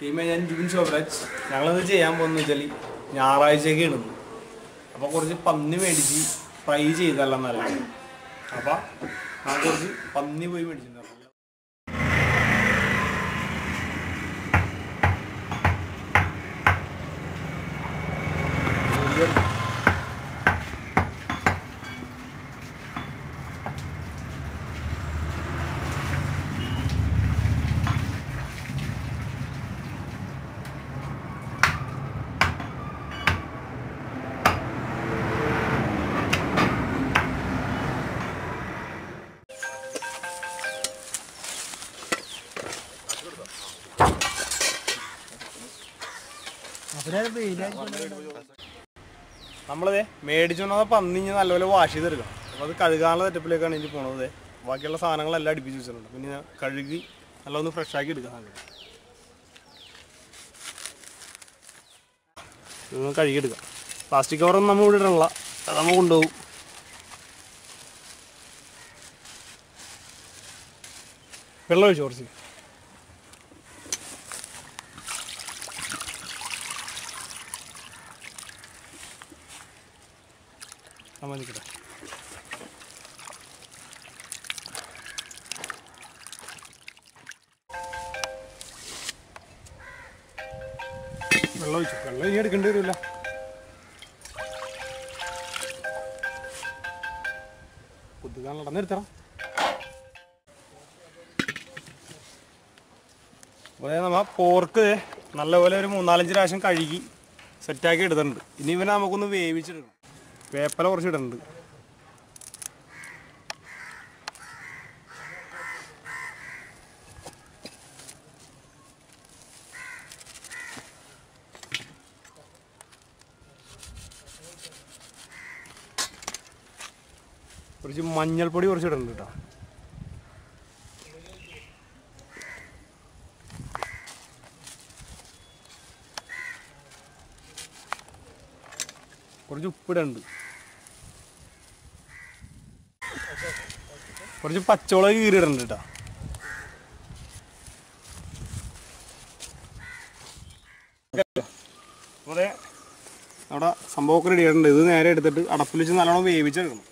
ടീമേജൻ June ഷോബാച്ച് ഞങ്ങളത് ചെയ്യാൻ പോകുന്നത് വെച്ചാൽ ഞായറാഴ്ചയൊക്കെ ഇടുന്നു. അപ്പോൾ കുറച്ച് പന്നി മേടിച്ച് ഫ്രൈ ചെയ്തെല്ലാം നല്ല. അപ്പോൾ ആ കുറച്ച് പന്നി പോയി മേടിച്ചിട്ടുണ്ടാവും. നമ്മളതേ മേടിച്ചോണ്ട് പന്നി നല്ലപോലെ വാഷ് ചെയ്തെടുക്കണം. അപ്പോൾ അത് കഴുകാനുള്ള തെറ്റപ്പിലേക്കാണ് എനിക്ക് പോണത്. ബാക്കിയുള്ള സാധനങ്ങളെല്ലാം അടുപ്പിച്ച് വെച്ചിട്ടുണ്ട്. പിന്നെ ഞാൻ കഴുകി നല്ല ഒന്ന് ഫ്രഷ് ആക്കി എടുക്കാം. കഴുകിയെടുക്കാം. പ്ലാസ്റ്റിക് കവറൊന്നും നമ്മൾ ഇവിടെ ഇടണല്ല, അത് നമ്മൾ കൊണ്ടുപോകും. വെള്ളം ഒഴിച്ചു കുറച്ച്. അമ്മനിക്കട വെള്ളം ഒഴിച്ചു. വെള്ളം ഇനി എടുക്കേണ്ടി വരില്ല. കൊതുകാൻ നടന്നെടുത്തറ. അപ്പോൾ നമ്മൾ പോർക്ക് നല്ലപോലെ ഒരു 3-4 പ്രാവശ്യം കഴുകി സെറ്റാക്കി എടുത്തിട്ടുണ്ട്. ഇനി ഇവനെ നമുക്കൊന്ന് വേവിച്ചെടുക്കണം. വേപ്പല കുറച്ചിടുന്നുണ്ട്. കുറച്ച് മഞ്ഞൾപ്പൊടി കുറച്ചിടുന്നുണ്ട് കേട്ടോ. കുറച്ച് ഉപ്പിടുന്നുണ്ട്. കുറച്ച് പച്ചമുളക് കീറിയിടുന്നുണ്ട് കേട്ടോ. അതുപോലെ അവിടെ സംഭവമൊക്കെ റെഡി ആയിട്ടുണ്ട്. ഇത് നേരെ എടുത്തിട്ട് അടപ്പിൽ വെച്ച് നല്ലോണം വേവിച്ചെടുക്കണം.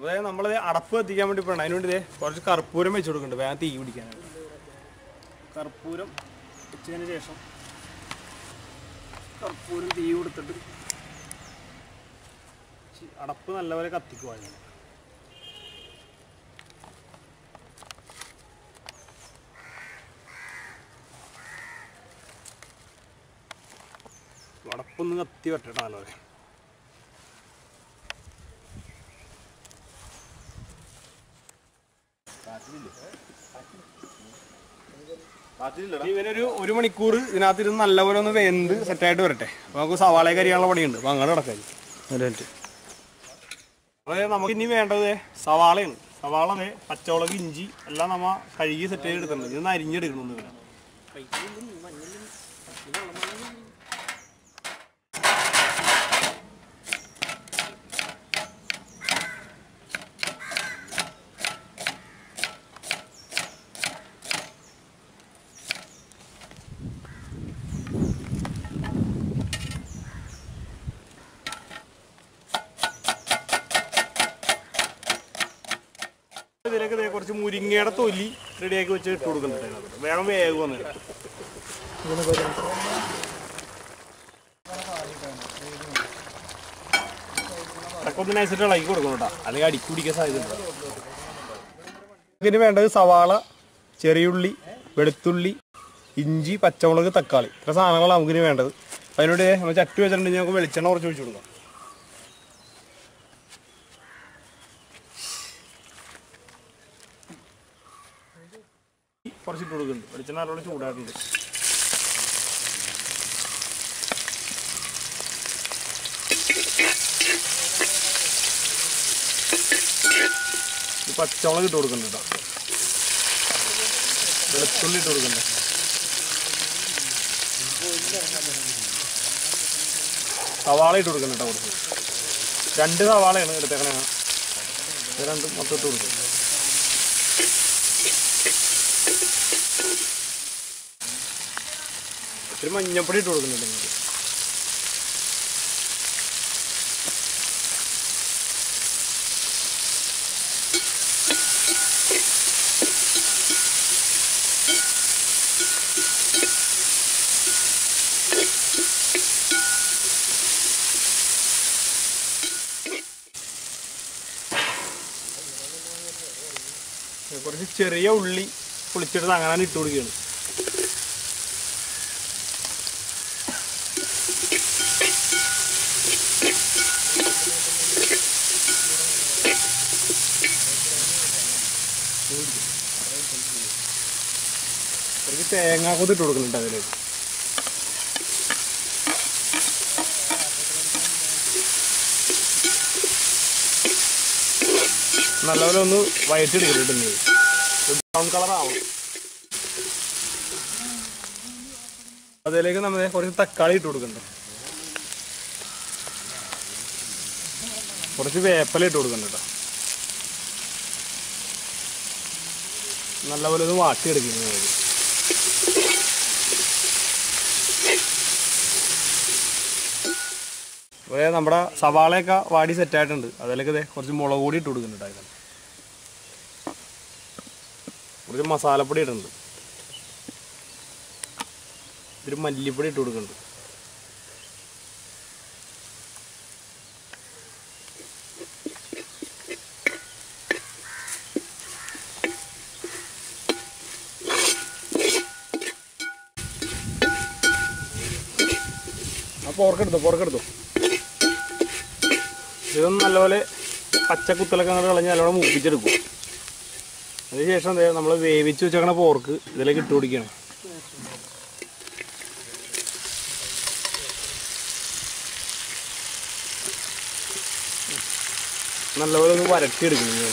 അതായത് നമ്മളത് അടപ്പ് എത്തിക്കാൻ വേണ്ടി പോകണം. അതിനുവേണ്ടി ഇതേ കുറച്ച് കർപ്പൂരം വെച്ച് കൊടുക്കുന്നുണ്ട് വേഗം തീ പിടിക്കാനായിട്ട്. കർപ്പൂരം വെച്ചതിന് ശേഷം കർപ്പൂരം തീ കൊടുത്തിട്ട് അടപ്പ് നല്ലപോലെ കത്തിക്കുവാണ്. അടപ്പൊന്ന് കത്തി വെട്ടണം നല്ലപോലെ. ഇവനൊരു 1 മണിക്കൂർ ഇതിനകത്തിരുന്ന് നല്ലപോലെ ഒന്ന് വെന്ത് സെറ്റായിട്ട് വരട്ടെ. അപ്പോൾ നമുക്ക് സവാളയൊക്കെ അരിയാനുള്ള പണിയുണ്ട്. അപ്പോൾ അങ്ങനെ നടക്കാം. അതായത് നമുക്ക് ഇനി വേണ്ടത് സവാളയാണ്. സവാള പച്ചമുളക് ഇഞ്ചി എല്ലാം നമ്മൾ കഴുകി സെറ്റ് ചെയ്ത് എടുത്തിട്ടുണ്ട്. ഇതൊന്ന് അരിഞ്ഞെടുക്കണം. ഇതിലേക്ക് കുറച്ച് മുരിങ്ങയുടെ തൊലി റെഡിയാക്കി വെച്ച് ഇട്ട് കൊടുക്കുന്നുണ്ട്. വേഗം വേഗം ഒന്ന് നൈസിട്ട് ഇളക്കി കൊടുക്കണം കേട്ടോ. അല്ലെങ്കിൽ അടിക്ക് പിടിക്കാൻ സാധ്യതയുണ്ട്. ഇതിന് വേണ്ടത് സവാള, ചെറിയുള്ളി, വെളുത്തുള്ളി, ഇഞ്ചി, പച്ചമുളക്, തക്കാളി, ഇത്ര സാധനങ്ങളാണ് നമുക്കിന് വേണ്ടത്. അതിനോട് നമ്മൾ ചട്ടി വെച്ചിട്ടുണ്ടെങ്കിൽ നമുക്ക് വെളിച്ചെണ്ണ കുറച്ച് ഒഴിച്ചു കൊടുക്കാം. കുറച്ചിട്ട് കൊടുക്കുന്നുണ്ട്. വെളിച്ചെണ്ണ നല്ലോണം ചൂടായിട്ടുണ്ട്. പച്ചമുളക് ഇട്ട് കൊടുക്കുന്നുണ്ട് കേട്ടോ. വെളുത്തുള്ളി ഇട്ട് കൊടുക്കുന്നുണ്ട്. സവാള ഇട്ട് കൊടുക്കുന്നുണ്ട് കേട്ടോ. കൊടുക്കും 2 സവാളയാണ് എടുത്തേക്കണേ. 2 മൊത്തം ഇട്ട് കൊടുക്കും. ചെറിയ ഉള്ളി പൊളിച്ചിട്ട് അങ്ങനെ ഇട്ടു കൊടുക്കുകയാണ്. തേങ്ങ കൊതിട്ട് കൊടുക്കുന്നുണ്ട് അതിലേക്ക്. നല്ലപോലെ ഒന്ന് വയറ്റിയെടുക്കുന്നുണ്ട്. ബ്രൗൺ കളറാവും. അതിലേക്ക് നമ്മൾ കുറച്ച് തക്കാളി ഇട്ട് കൊടുക്കുന്നുണ്ട്. കുറച്ച് വേപ്പില ഇട്ട് കൊടുക്കുന്നുണ്ട്. നല്ലപോലെ ഒന്ന് വാട്ടിയെടുക്കുന്നത്. അതുപോലെ നമ്മുടെ സവാളയൊക്കെ വാടി സെറ്റായിട്ടുണ്ട്. അതിലേക്ക് കുറച്ച് മുളക് പൊടി ഇട്ട് കൊടുക്കുന്നുണ്ടായിരുന്നു. കുറച്ച് മസാലപ്പൊടി ഇടുന്നുണ്ട്. ഒരു മല്ലിപ്പൊടി ഇട്ട് കൊടുക്കുന്നുണ്ട്. അപ്പോൾ പുറക്കെടുത്തു ഇതൊന്നും നല്ലപോലെ പച്ച കുത്തലൊക്കെ അങ്ങോട്ട് കളഞ്ഞ് നല്ലോണം മുപ്പിച്ചെടുക്കും. അതിനുശേഷം നമ്മൾ വേവിച്ച് വെച്ചേക്കണ പോർക്ക് ഇതിലേക്ക് ഇട്ട് കൊടുക്കണം. നല്ലപോലെ ഒന്ന് വരട്ടിയെടുക്കണം. ഇങ്ങനെ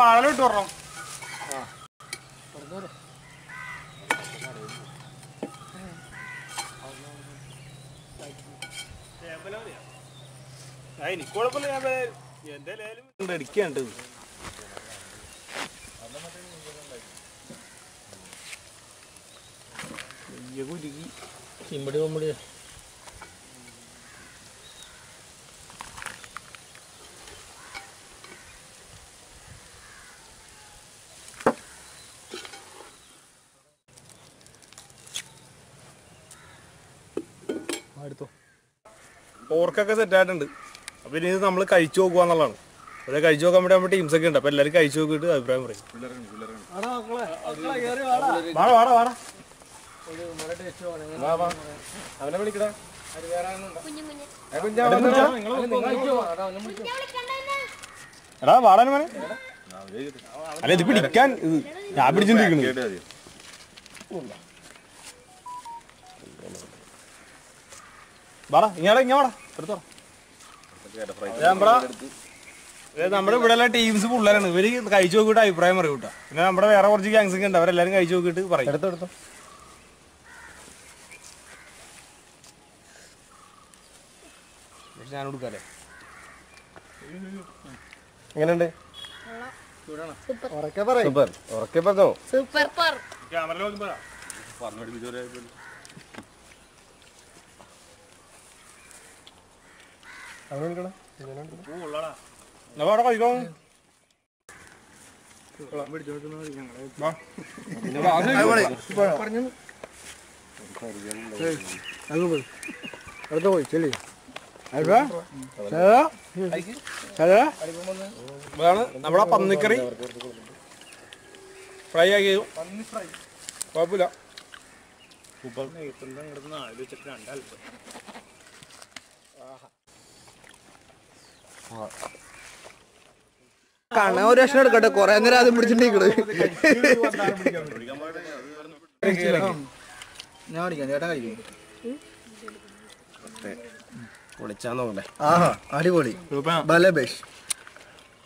വാഴലിട്ട് വരണം. കുഴപ്പമില്ല, ഞാൻ എന്റെ ലേലും അടിക്കാണ്ട്. ഇമ്പടി കൊമ്പടി എടുത്തോ. പോർക്കൊക്കെ സെറ്റായിട്ടുണ്ട്. അപ്പം ഇനി ഇത് നമ്മൾ കഴിച്ചു നോക്കുക എന്നുള്ളതാണ്. അതെ, കഴിച്ചു നോക്കാൻ വേണ്ടി നമ്മുടെ ടീംസൊക്കെ ഉണ്ട്. അപ്പം എല്ലാവരും കഴിച്ചു നോക്കിയിട്ട് അഭിപ്രായം പറയും. വാടാ അവനെ വിളിക്കടാ. എടാ വാടാൻ മോനെ. അല്ല, ഇത് പിടിക്കാൻ ഞാൻ പിടിച്ചിരിക്കുന്നു. വാടാ ഇങ്ങനെ വാടാ എടുത്തോ. നമ്മുടെ ഇവിടെയുള്ള ടീംസ് പിള്ളേരാണ്. ഇവര് കഴിച്ചു നോക്കിയിട്ട് അഭിപ്രായം പറയും കേട്ടോ. പിന്നെ നമ്മുടെ വേറെ കുറച്ച് ഗ്യാങ്സൊക്കെ ഉണ്ട്. അവരെല്ലാരും കഴിച്ചു നോക്കിയിട്ട് പറയും. എടുത്തോ. ഞാൻ കൊടുക്കാല്ലേ. എങ്ങനെയുണ്ട്? അടുത്ത പോയി ചെല്ലി. നമ്മുടെ പന്നിക്കറി ഫ്രൈ ആക്കി. കുഴപ്പമില്ല, കാണാൻ ഒരു രക്ഷണം എടുക്കട്ടെ. കൊറേ നേരം ആദ്യം പിടിച്ചിട്ടേക്കണേ. ഞാൻ അടിക്കാം ചേട്ടാ. കഴിക്കും പൊളിച്ചാൻ നോക്കട്ടെ. ആഹാ അടിപൊളി ബലബേഷ്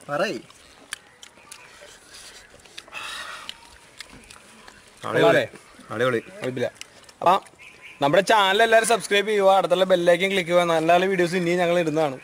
പറയ്. അടിപൊളി കുഴപ്പമില്ല. അപ്പം നമ്മുടെ ചാനൽ എല്ലാവരും സബ്സ്ക്രൈബ് ചെയ്യുക, അടുത്തുള്ള ബെല്ലൈക്കൻ ക്ലിക്ക് ചെയ്യുക. നല്ല നല്ല വീഡിയോസ് ഇനിയും ഞങ്ങൾ ഇടുന്നതാണ്.